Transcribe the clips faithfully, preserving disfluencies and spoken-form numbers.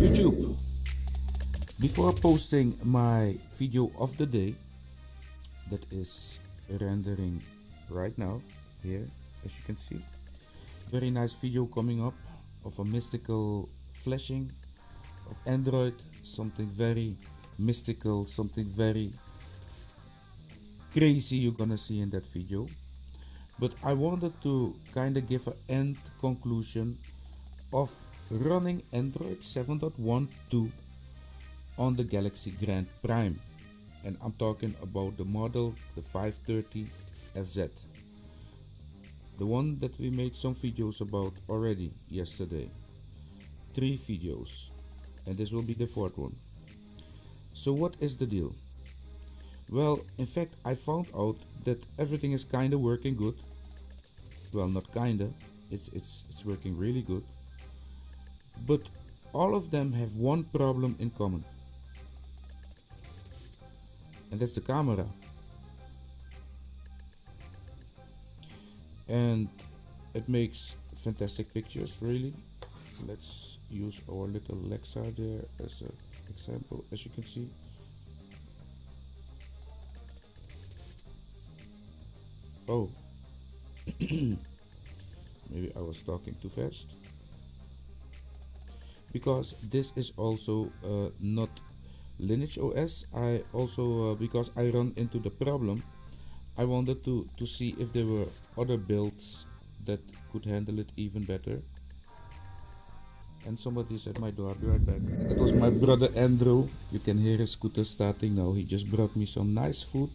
YouTube. Before posting my video of the day, that is rendering right now here, as you can see, very nice video coming up of a mystical flashing of Android, something very mystical, something very crazy you're gonna see in that video. But I wanted to kind of give an end conclusion of running Android seven point twelve on the Galaxy Grand Prime, and I'm talking about the model, the five thirty F Z, the one that we made some videos about already yesterday, three videos, and this will be the fourth one. So what is the deal? Well, in fact, I found out that everything is kind of working good. Well, not kind of, it's, it's, it's working really good. But all of them have one problem in common, and that's the camera. And it makes fantastic pictures, really. Let's use our little Lexa there as an example, as you can see. Oh, maybe I was talking too fast, because this is also uh, not Lineage O S. I also, uh, because I run into the problem, I wanted to, to see if there were other builds that could handle it even better. And somebody said, my door, I'll be right back. That was my brother Andrew. You can hear his scooter starting now. He just brought me some nice food.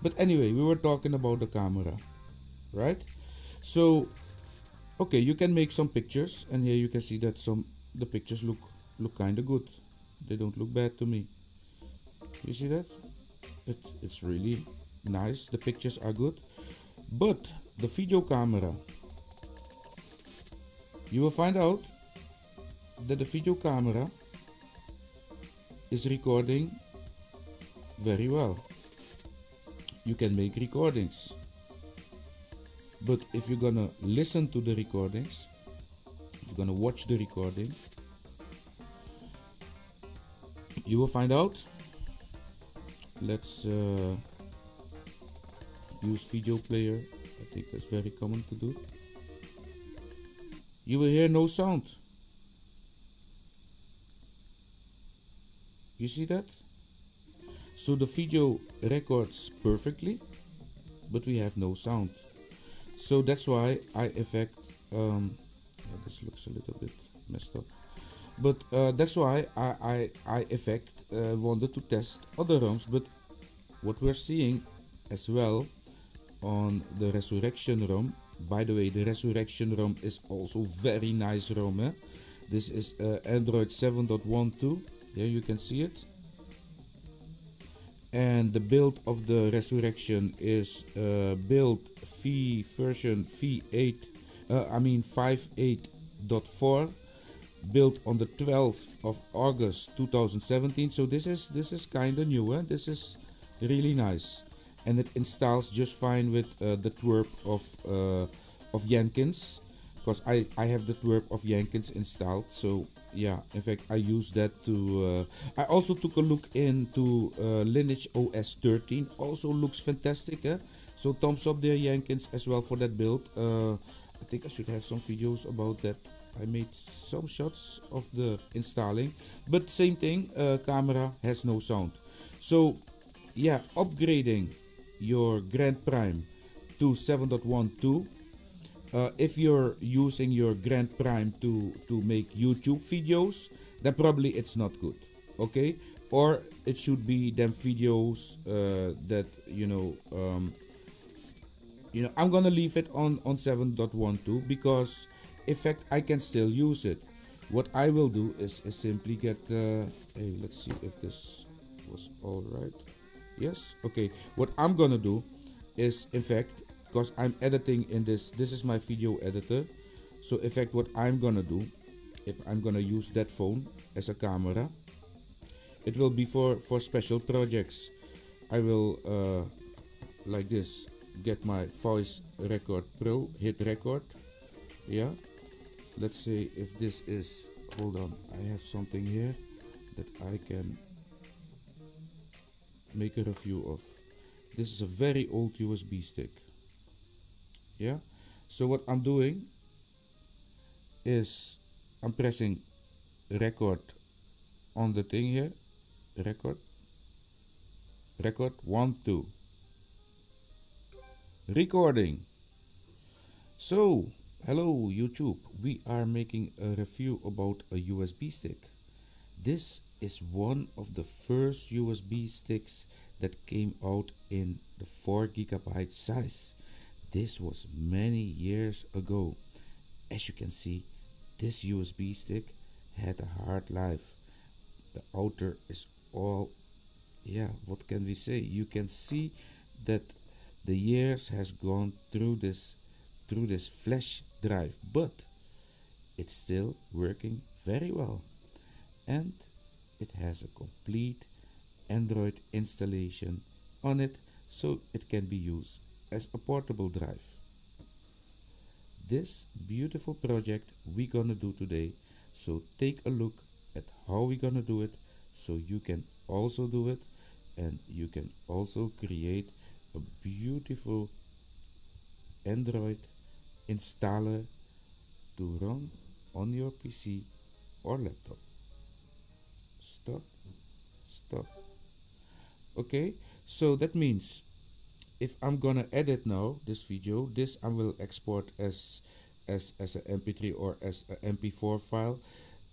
But anyway, we were talking about the camera, right? So, okay, you can make some pictures, and here you can see that some the pictures look look kind of good. They don't look bad to me. You see that? It, it's really nice. The pictures are good, but the video camera. You will find out that the video camera is recording very well. You can make recordings, but if you're gonna listen to the recordings, if you're gonna watch the recording, you will find out. Let's uh, use video player. I think that's very common to do. You will hear no sound. You see that? So the video records perfectly, but we have no sound. So that's why I effect um, yeah, this looks a little bit messed up, but uh, that's why I I, I effect uh, wanted to test other ROMs. But what we're seeing as well on the Resurrection ROM, by the way, the Resurrection ROM is also very nice ROM. Eh? This is uh, Android seven point twelve. Here you can see it. And the build of the Resurrection is uh, build V version V eight, uh, I mean five eight point four, built on the twelfth of August two thousand seventeen. So this is this is kind of new, and eh? This is really nice, and it installs just fine with uh, the T W R P of uh, of Jenkins, because I I have the T W R P of Jenkins installed. So yeah, in fact, I use that to. Uh, I also took a look into uh, Lineage O S thirteen. Also looks fantastic. Eh? So thumbs up there, Jenkins, as well for that build. Uh, I think I should have some videos about that. I made some shots of the installing, but same thing. Uh, camera has no sound. So yeah, upgrading your Grand Prime to seven point twelve. Uh, if you're using your Grand Prime to, to make YouTube videos, then probably it's not good, okay? Or it should be them videos uh, that, you know, um, you know, I'm gonna leave it on, on seven point twelve, because, in fact, I can still use it. What I will do is, is simply get, uh, hey, let's see if this was all right. Yes, okay. What I'm gonna do is, in fact, because I'm editing in this, this is my video editor. So in fact, what I'm gonna do, if I'm gonna use that phone as a camera, it will be for, for special projects. I will, uh, like this, get my Voice Record Pro, hit record. Yeah, let's see if this is, hold on, I have something here that I can make a review of. This is a very old U S B stick. Yeah, so what I'm doing is I'm pressing record on the thing here, record, record, one, two, recording. So hello YouTube, we are making a review about a U S B stick. This is one of the first U S B sticks that came out in the four gigabyte size. This was many years ago. As you can see, this U S B stick had a hard life. The outer is all, yeah, what can we say? You can see that the years has gone through this through this flash drive, but it's still working very well, and it has a complete Android installation on it, so it can be used as a portable drive. This beautiful project we gonna do today, so take a look at how we gonna do it, so you can also do it, and you can also create a beautiful Android installer to run on your P C or laptop. Stop, stop. Okay, so that means if I'm gonna edit now this video, this I will export as as as an M P three or as an M P four file.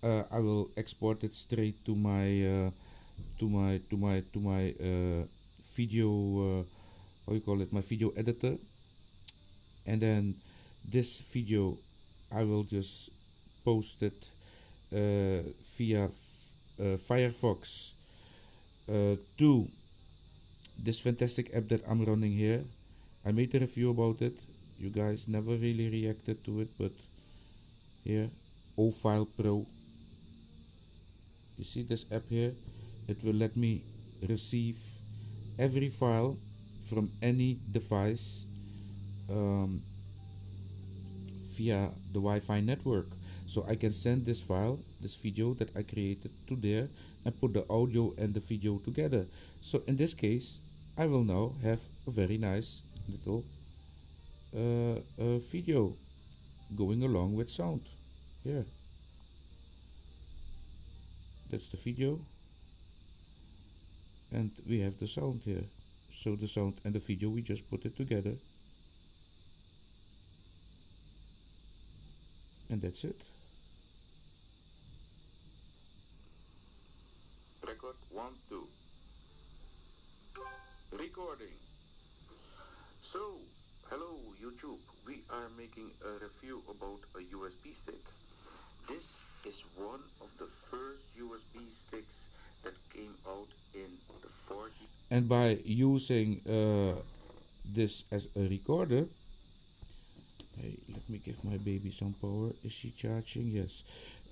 Uh, I will export it straight to my uh, to my to my to my uh, video. Uh, how you call it? My video editor. And then this video, I will just post it uh, via uh, Firefox uh, to this fantastic app that I'm running here. I made a review about it. You guys never really reacted to it, but here, OFile Pro. You see this app here? It will let me receive every file from any device um, via the Wi-Fi network. So I can send this file, this video that I created, to there and put the audio and the video together. So in this case, I will now have a very nice little uh, uh, video going along with sound. Here, that's the video, and we have the sound here. So the sound and the video, we just put it together, and that's it. Record one, two. Recording. So, hello YouTube, we are making a review about a U S B stick. This is one of the first U S B sticks that came out in the forties. And by using uh, this as a recorder, hey, let me give my baby some power. Is she charging? Yes.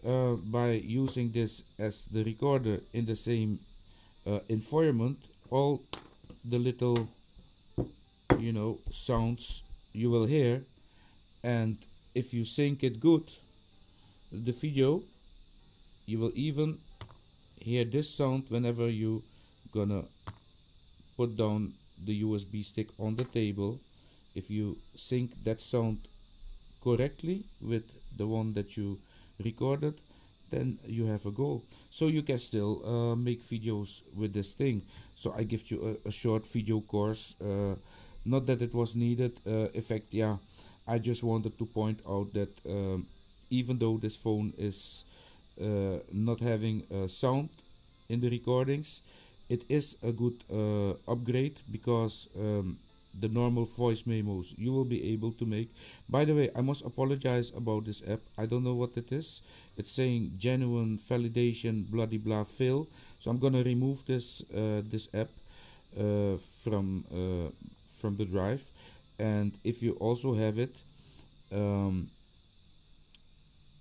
Uh, by using this as the recorder in the same uh, environment, all the little, you know, sounds you will hear, and if you sync it good, the video, you will even hear this sound whenever you gonna put down the U S B stick on the table. If you sync that sound correctly with the one that you recorded, then you have a goal. So you can still uh, make videos with this thing. So I give you a, a short video course, uh, not that it was needed. Uh, in fact, yeah, I just wanted to point out that um, even though this phone is Uh, not having uh, sound in the recordings, it is a good uh, upgrade, because um, the normal voice memos you will be able to make. By the way, I must apologize about this app. I don't know what it is. It's saying genuine validation bloody blah fail. So I'm gonna remove this uh, this app uh, from uh, from the drive. And if you also have it, um,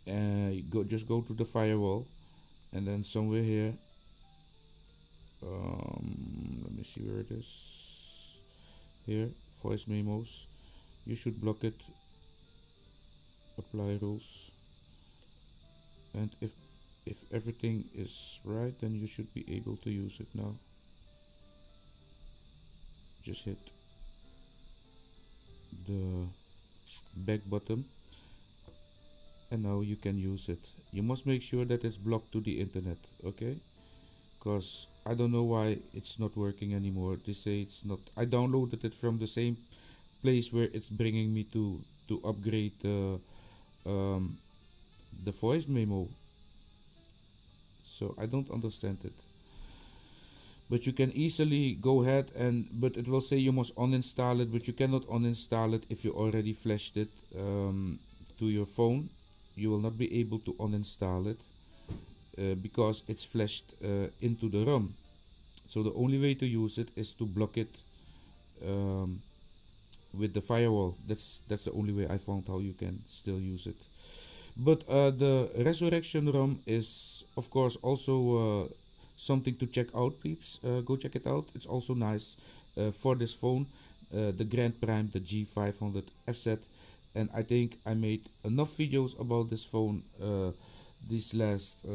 Uh, go just go to the firewall, and then somewhere here, um, let me see where it is. Here, voice memos, you should block it, apply rules, and if if everything is right, then you should be able to use it now. Just hit the back button and now you can use it. You must make sure that it's blocked to the internet, okay? Because I don't know why it's not working anymore. They say it's not. I downloaded it from the same place where it's bringing me to to upgrade uh, um, the voice memo, so I don't understand it. But you can easily go ahead and, but it will say you must uninstall it, but you cannot uninstall it if you already flashed it um, to your phone. You will not be able to uninstall it uh, because it's flashed uh, into the ROM. So the only way to use it is to block it um, with the firewall. That's that's the only way I found how you can still use it. But uh, the Resurrection ROM is of course also uh, something to check out, peeps. Uh, go check it out. It's also nice uh, for this phone, uh, the Grand Prime, the G five hundred F Z. And I think I made enough videos about this phone uh, these last uh,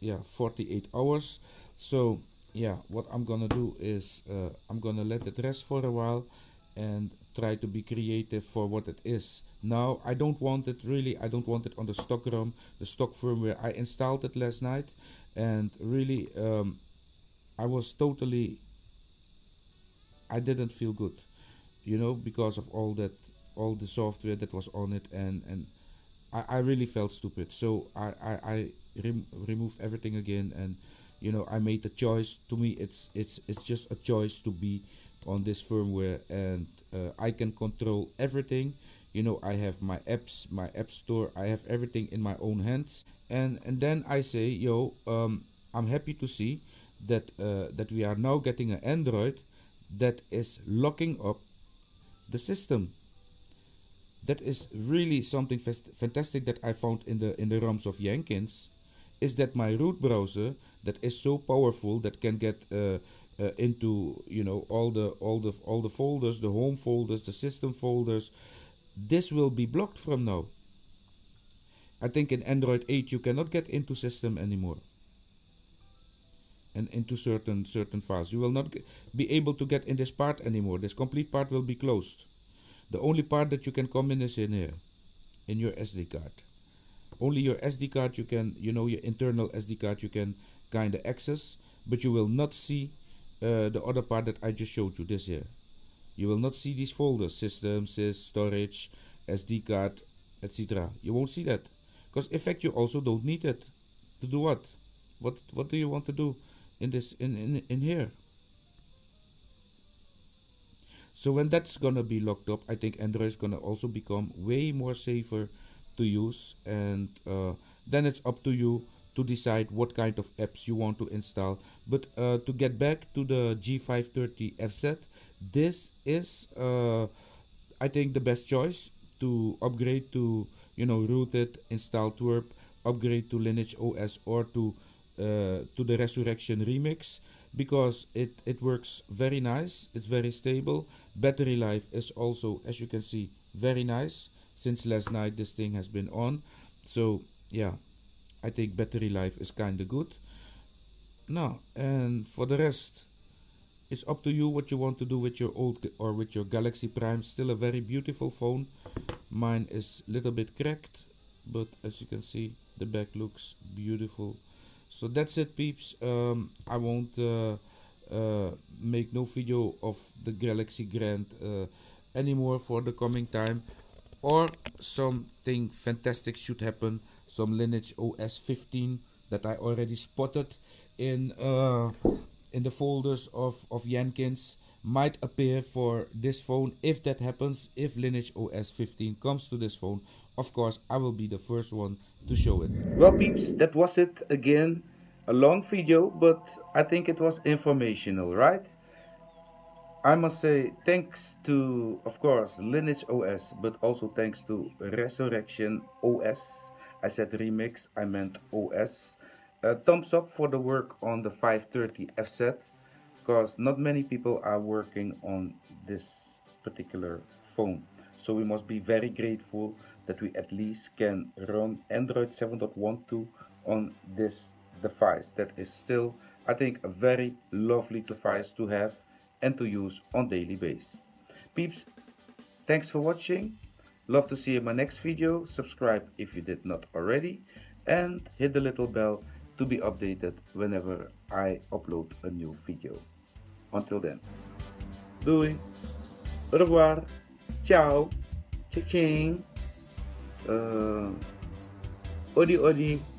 yeah forty-eight hours. So yeah, what I'm gonna do is uh, I'm gonna let it rest for a while and try to be creative for what it is. Now I don't want it, really I don't want it on the stock ROM, the stock firmware. I installed it last night and really um, I was totally, I didn't feel good, you know, because of all that, all the software that was on it, and and I, I really felt stupid. So I, I, I rem removed everything again, and you know, I made a choice. To me it's it's it's just a choice to be on this firmware, and uh, I can control everything. You know, I have my apps, my app store, I have everything in my own hands. And and then I say, yo, um, I'm happy to see that uh, that we are now getting an Android that is locking up the system. That is really something fantastic that I found in the in the ROMs of Jenkins, is that my root browser, that is so powerful, that can get uh, uh, into, you know, all the all the all the folders, the home folders, the system folders. This will be blocked from now. I think in Android eight you cannot get into system anymore, and into certain certain files. You will not be able to get in this part anymore. This complete part will be closed. The only part that you can come in is in here, in your S D card. Only your S D card you can, you know, your internal S D card you can kind of access, but you will not see uh, the other part that I just showed you, this here. You will not see these folders, system, sys, storage, S D card, et cetera. You won't see that, because in fact you also don't need it. To do what? What what do you want to do in this in in, in here? So when that's gonna be locked up, I think Android is gonna also become way more safer to use, and uh, then it's up to you to decide what kind of apps you want to install. But uh, to get back to the G five thirty F Z, this is, uh, I think, the best choice to upgrade to, you know, root it, install T W R P, upgrade to Lineage O S, or to uh, to the Resurrection Remix, because it it works very nice. It's very stable. Battery life is also, as you can see, very nice. Since last night this thing has been on, so yeah, I think battery life is kind of good now. And for the rest, it's up to you what you want to do with your old or with your Galaxy Prime. Still a very beautiful phone. Mine is a little bit cracked, but as you can see, the back looks beautiful. So that's it, peeps. um I won't uh, uh make no video of the Galaxy Grand uh, anymore for the coming time, or something fantastic should happen, some Lineage O S fifteen that I already spotted in uh in the folders of of Jenkins might appear for this phone. If that happens, if Lineage O S fifteen comes to this phone, of course I will be the first one to show it. Well, peeps, that was it again. A long video, but I think it was informational, right? I must say thanks to, of course, Lineage O S, but also thanks to Resurrection O S. I said Remix, I meant O S. Uh, thumbs up for the work on the five thirty F Z, because not many people are working on this particular phone. So we must be very grateful that we at least can run Android seven point twelve on this device. That is still, I think, a very lovely device to have and to use on daily basis. Peeps, thanks for watching. Love to see you in my next video. Subscribe if you did not already, and hit the little bell to be updated whenever I upload a new video. Until then, doei, au revoir, ciao, cha-ching, uh, odi odi.